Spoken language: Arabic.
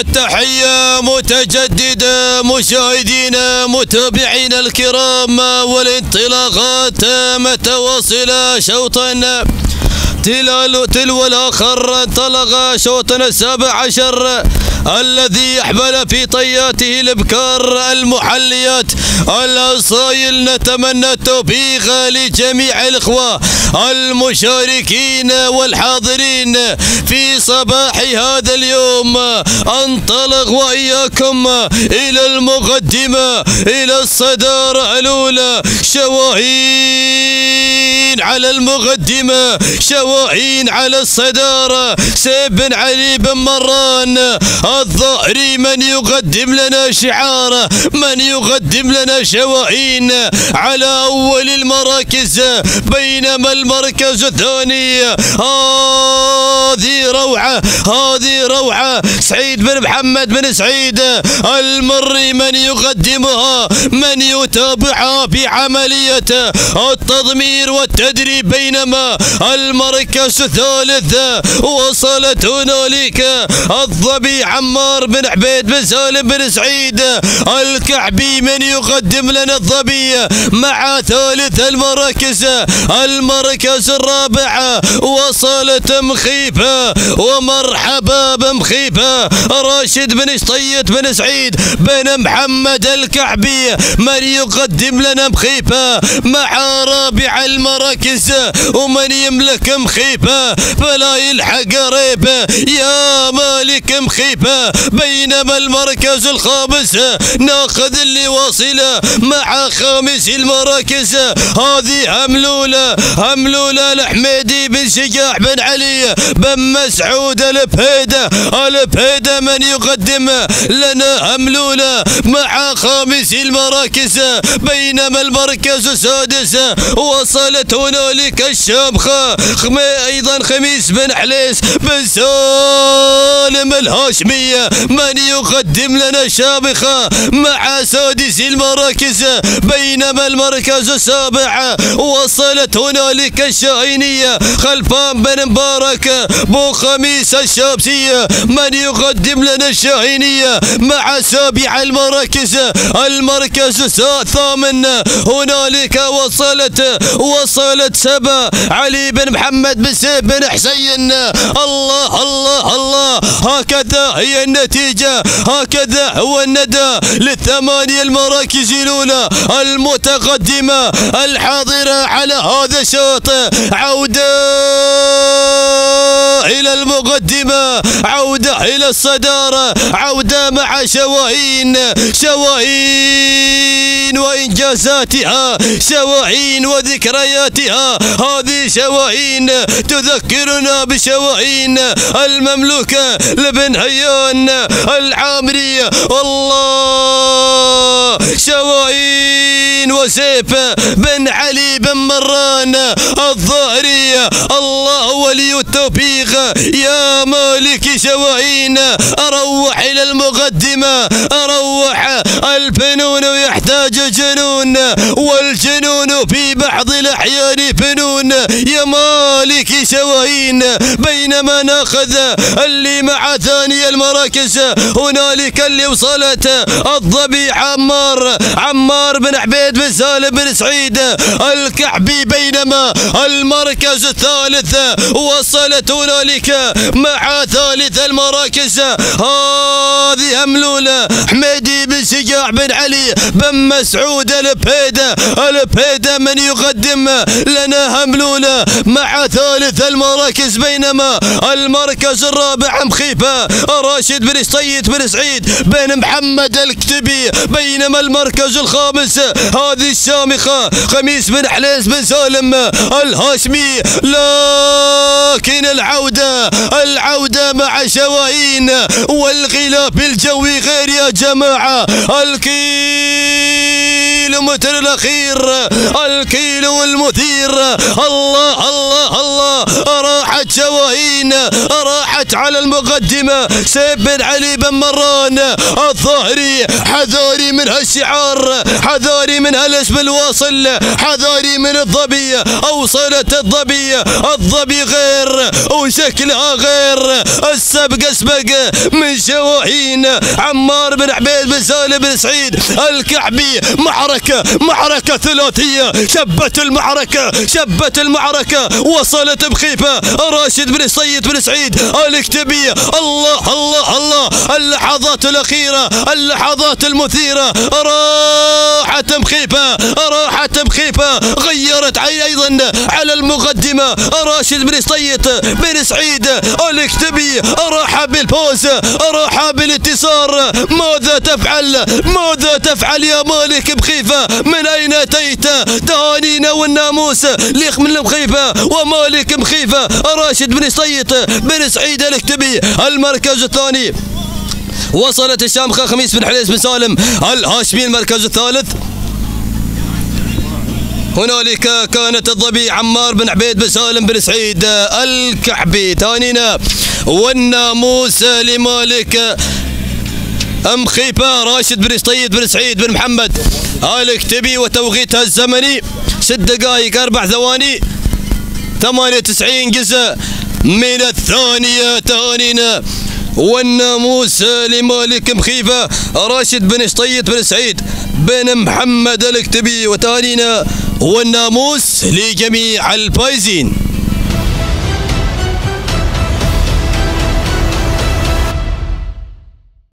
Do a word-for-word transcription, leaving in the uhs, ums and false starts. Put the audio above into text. التحية متجددة مشاهدينا متابعينا الكرام، والانطلاقات متواصلة. شوطا تلو تلو الآخر انطلق شوطنا السابع عشر الذي يحمل في طياته الابكار المحليات الاصايل. نتمنى التوفيق لجميع الاخوه المشاركين والحاضرين في صباح هذا اليوم. انطلق واياكم الى المقدمه الى الصداره الاولى، شواهين على المقدمه، شواهين على الصداره. سيف بن علي بن مران الظعري من يقدم لنا شعاره، من يقدم لنا شواهين على أول المراكز، بينما المركز الثاني هذه روعة، هذه روعة. سعيد بن محمد بن سعيد المري من يقدمها، من يتابعها في عملية التضمير والتدريب، بينما المركز الثالث وصلت هنالك الظبي عمار بن عبيد بن سالم بن سعيد الكعبي من يقدم لنا الظبي مع ثالث المراكز. المركز الرابع وصلت مخيفة ومرحبا بمخيفة، راشد بن اشطيت بن سعيد بن محمد الكعبي من يقدم لنا مخيفة مع رابع المراكز. ومن يملك مخيفة فلا يلحق قريب يا مالك مخيفة، بينما المركز الخامس ناخذ اللي واصله مع خامس المراكز. هذه هملوله، هملوله لحميدي بن شجاع بن علي بن مسعود الفهيده، الفهيده من يقدم لنا هملوله مع خامس المراكز، بينما المركز السادس وصلت هنالك الشامخه ايضا خميس بن حليس بن سالم الهاشمي من يقدم لنا شامخة مع سادس المراكز، بينما المركز السابع وصلت هنالك الشاهينية خلفان بن مبارك بو خميس الشابسيه من يقدم لنا الشاهينية مع سابع المراكز. المركز الثامن هنالك وصلت وصلت سبا علي بن محمد بن سيف بن حسين. الله الله الله، هكذا هي النتيجة، هكذا هو الندى للثمانية المراكز الأولى المتقدمة الحاضرة على هذا الشوط. عودة إلى المقدمة، عودة إلى الصدارة، عودة مع شواهين، شواهين وإنجازاتها، شواهين وذكرياتها. هذه شواهين تذكرنا بشواهين المملوكة لبن هيان العامرية. والله شواهين وسيف بن علي بن مران الظعري، الله ولي التوفيق يا مالك شواهين. اروح الى المقدمه، اروح. الفنون يحتاج جنون، والجنون في بعض الاحيان فنون يا مالك شواهين. بينما ناخذ اللي مع ثاني المراكز، هنالك اللي وصلت الظبي عمار عمار بن عبيد بن سالم بن سعيد الكعبي، بينما المركز الثالث وصلت هنالك مع ثالث المراكز. هذه هملوله حميدي بن شجاع بن علي بن مسعود البهيده، البهيده من يقدم لنا هملوله مع ثالث المراكز، بينما المركز الرابع مخيفه راشد بن اشطيت بن سعيد بن محمد الكتبي، بينما المركز الخامس هذه الشامخه خميس بن حليس بن سالم الهاشمي. لكن العوده العودة مع شواهين، والغلاف الجوي غير يا جماعة الكيل الكيلومتر الاخير، الكيلو المثير. الله الله الله، راحت شواهين، راحت على المقدمه سيف بن علي بن مران الظعري. حذاري من هالشعار، حذاري من هالاسم الواصل، حذاري من الظبي. اوصلت الظبي، الظبي غير وشكلها غير. السبق اسبق من شواهين عمار بن عبيد بن سالم بن سعيد الكعبي. معركه معركه ثلاثيه، شبت المعركه شبت المعركه، وصلت بخيفه راشد بن شطيّط بن سعيد الكتبي. الله الله الله، اللحظات الاخيره، اللحظات المثيره، راحت بخيفه راحت بخيفه. غيرت عي ايضا على المقدمه راشد بن شطيّط بن سعيد الكتبي. راح بالفوز، راح بالاتصال. ماذا تفعل ماذا تفعل يا مالك بخيفة؟ من أين أتيت؟ تهانينا والناموس من بخيفة ومالك بخيفة راشد بن شطيّط بن سعيد الكتبي. المركز الثاني وصلت الشامخة خميس بن حليس بن سالم الهاشمي. المركز الثالث هنالك كانت الظبي عمار بن عبيد بن سالم بن سعيد الكعبي. تهانينا والناموس لمالك أم خيفة راشد بن شطيّط بن سعيد بن محمد الكتبي. وتوقيتها الزمني ست دقائق أربع ثواني ثمانية وتسعين جزء من الثانية. تهانينا والناموس لمالك مخيفة راشد بن شطيّط بن سعيد بن محمد الكتبي. وتهانينا والناموس لجميع الفائزين.